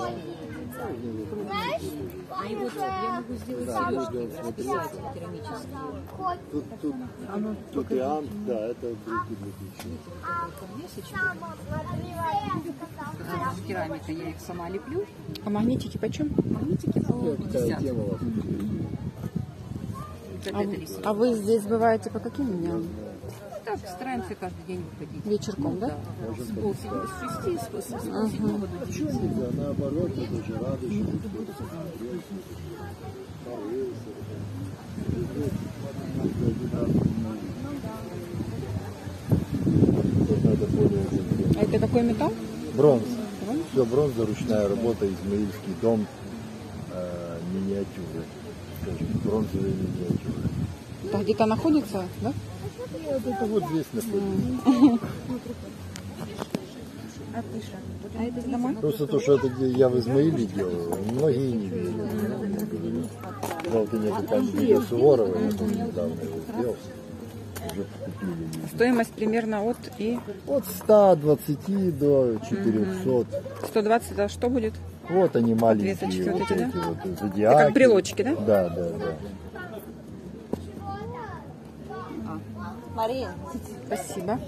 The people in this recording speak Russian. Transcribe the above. Тут да, это керамика, я их сама леплю. А магнитики почем? Магнитики по 50. А вы здесь бываете по каким дням? Так, стараемся каждый день выходить. Вечерком, да? С 6 до 9. Наоборот, это же радужно. А это какой металл? Бронза. Все бронза, ручная работа, Измаильский дом, миниатюры. Бронзовые миниатюры. Так, где-то находится, да? Нет, это вот здесь находится. А это дома? Просто то, что это я в Измаиле делаю, многие не видели. Жалко, нету там видео Суворова, я тут недавно его сделал. Стоимость примерно от и? От 120 до 400. 120, а что будет? Вот они маленькие, вот эти вот зодиаки. Это как брелочки, да? Да, да, да. Мария, спасибо.